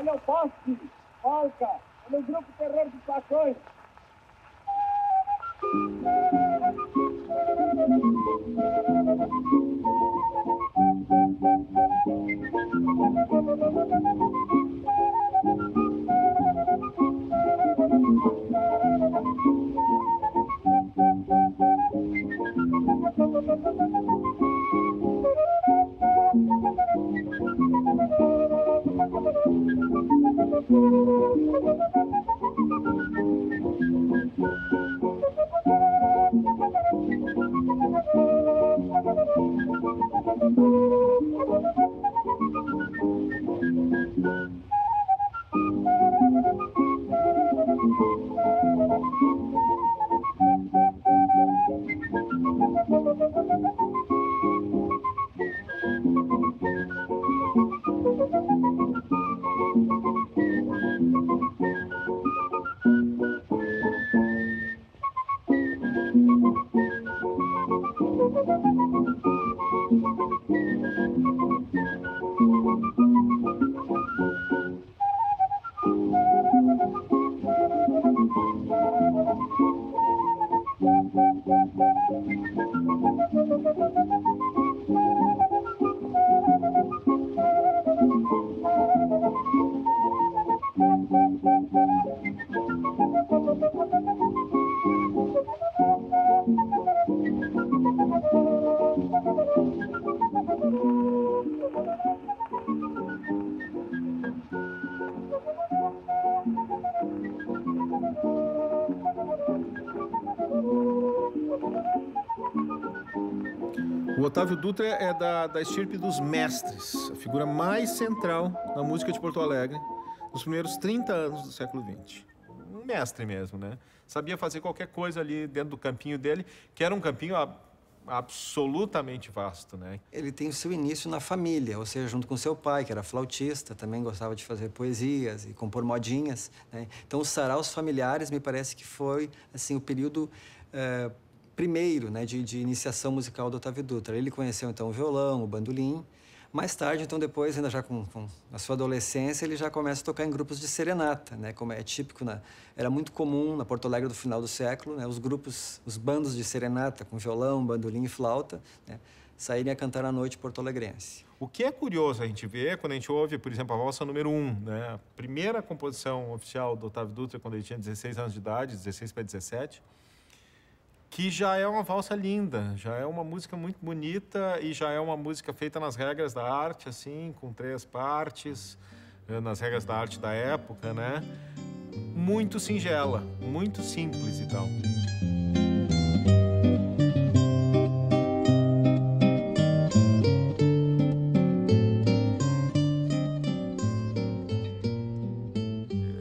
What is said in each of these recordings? olha o poste, polca, olha o grupo terror de placões. O Otávio Dutra é da estirpe dos mestres, a figura mais central na música de Porto Alegre nos primeiros 30 anos do século XX. Um mestre mesmo, né? Sabia fazer qualquer coisa ali dentro do campinho dele, que era um campinho absolutamente vasto, né? Ele tem o seu início na família, ou seja, junto com seu pai, que era flautista, também gostava de fazer poesias e compor modinhas, né? Então, os saraus familiares, me parece que foi, assim, o período... primeiro, né, de iniciação musical do Otávio Dutra. Ele conheceu, então, o violão, o bandolim. Mais tarde, então, depois, ainda já com a sua adolescência, ele já começa a tocar em grupos de serenata, né, como é típico, era muito comum na Porto Alegre do final do século, né, os grupos, os bandos de serenata com violão, bandolim e flauta, né, saírem a cantar à noite porto-alegrense. O que é curioso a gente ver quando a gente ouve, por exemplo, a valsa número 1, né, a primeira composição oficial do Otávio Dutra, quando ele tinha 16 anos de idade, 16 para 17, que já é uma valsa linda, já é uma música muito bonita e já é uma música feita nas regras da arte, assim, com 3 partes, nas regras da arte da época, né? Muito singela, muito simples e tal.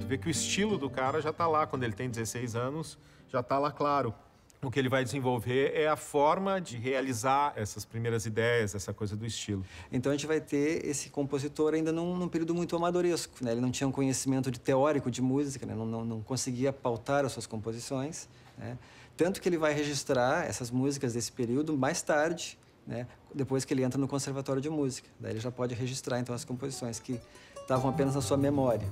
Tu vê que o estilo do cara já tá lá, quando ele tem 16 anos, já tá lá claro. O que ele vai desenvolver é a forma de realizar essas primeiras ideias, essa coisa do estilo. Então a gente vai ter esse compositor ainda num período muito amadoresco, né? Ele não tinha um conhecimento teórico de música, né? Não conseguia pautar as suas composições, né? Tanto que ele vai registrar essas músicas desse período mais tarde, né? Depois que ele entra no Conservatório de Música. Daí ele já pode registrar, então, as composições que estavam apenas na sua memória.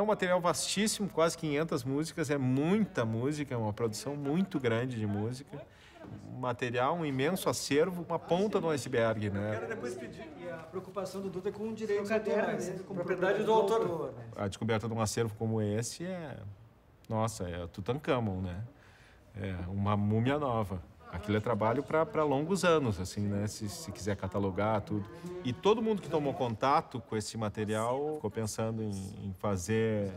É um material vastíssimo, quase 500 músicas, é muita música, é uma produção muito grande de música. Um material, um imenso acervo, uma ponta do iceberg, né? Eu quero depois pedir a preocupação do Dutra com direitos autorais, com propriedade do autor. A descoberta de um acervo como esse é... Nossa, é Tutancâmon, né? É uma múmia nova. Aquilo é trabalho para longos anos, assim, né? Se quiser catalogar tudo. E todo mundo que tomou contato com esse material ficou pensando em fazer,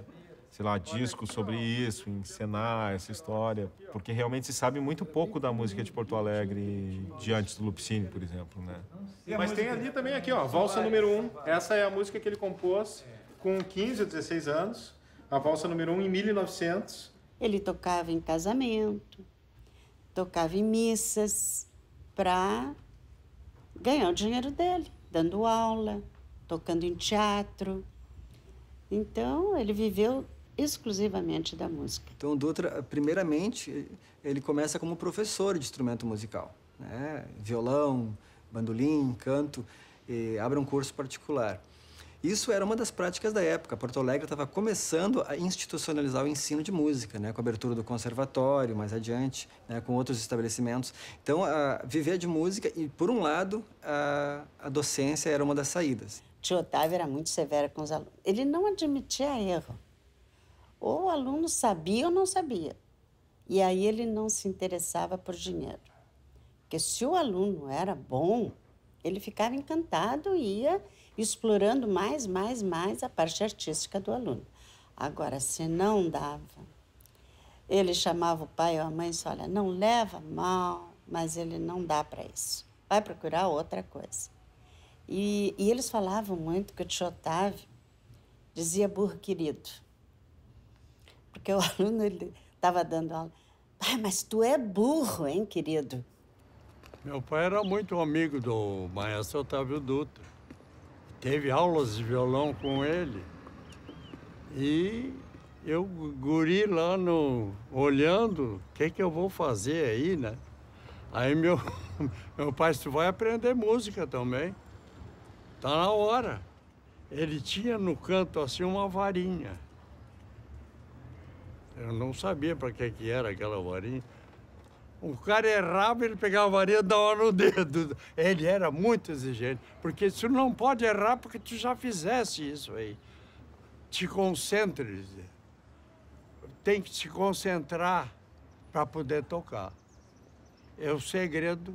sei lá, discos sobre isso, encenar essa história. Porque realmente se sabe muito pouco da música de Porto Alegre diante do Lupicínio, por exemplo, né? Mas tem ali também, aqui, ó, Valsa número 1. Essa é a música que ele compôs com 15 ou 16 anos. A Valsa número 1 em 1900. Ele tocava em casamento. Tocava em missas para ganhar o dinheiro dele, dando aula, tocando em teatro. Então, ele viveu exclusivamente da música. Então, o Dutra, primeiramente, ele começa como professor de instrumento musical, né? Violão, bandolim, canto, e abre um curso particular. Isso era uma das práticas da época. Porto Alegre estava começando a institucionalizar o ensino de música, né? Com a abertura do conservatório, mais adiante, né? Com outros estabelecimentos. Então, viver de música e, por um lado, a docência era uma das saídas. Tio Otávio era muito severo com os alunos. Ele não admitia erro. Ou o aluno sabia ou não sabia. E aí ele não se interessava por dinheiro. Porque se o aluno era bom, ele ficava encantado e ia explorando mais a parte artística do aluno. Agora, se não dava, ele chamava o pai ou a mãe e disse, olha, não leva mal, mas ele não dá para isso. Vai procurar outra coisa. E eles falavam muito que o tio Otávio dizia burro querido. Porque o aluno estava dando aula. Pai, mas tu é burro, hein, querido? Meu pai era muito amigo do maestro Otávio Dutra. Teve aulas de violão com ele e eu, guri, lá no, olhando, o que eu vou fazer aí, né? Aí meu pai, tu vai aprender música também, tá na hora. Ele tinha no canto assim uma varinha. Eu não sabia para que era aquela varinha. O cara errava, ele pegava a varinha e dava no dedo. Ele era muito exigente, porque tu não pode errar porque tu já fizesse isso aí. Te concentre. Tem que se concentrar para poder tocar. É o segredo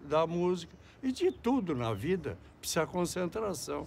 da música e de tudo na vida, precisa de concentração.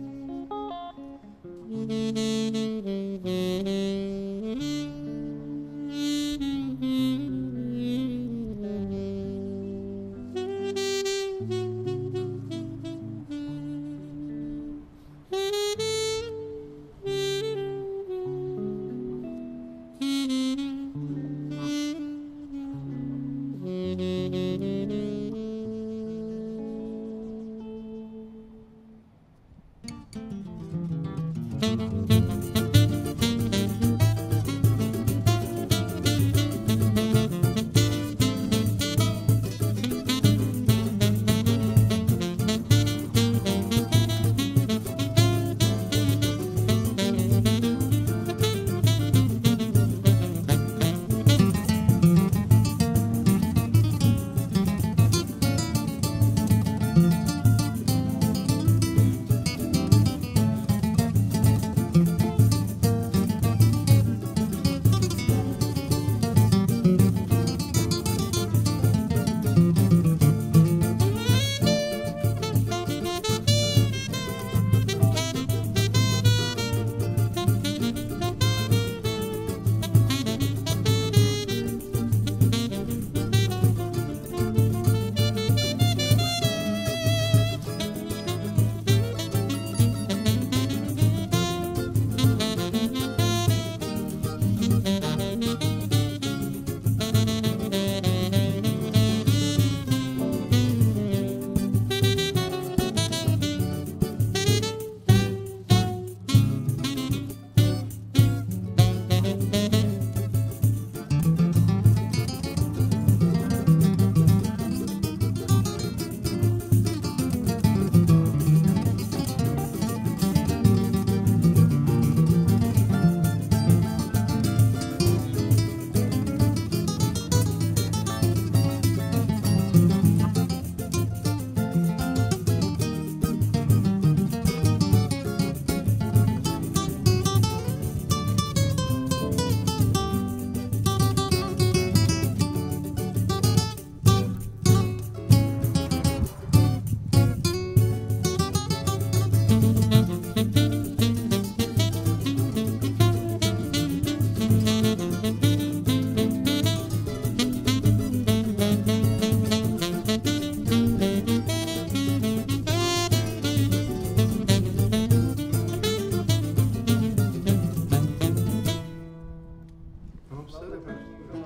Não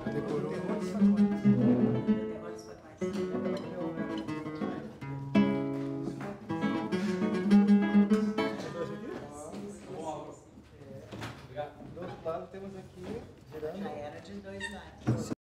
precisa levar.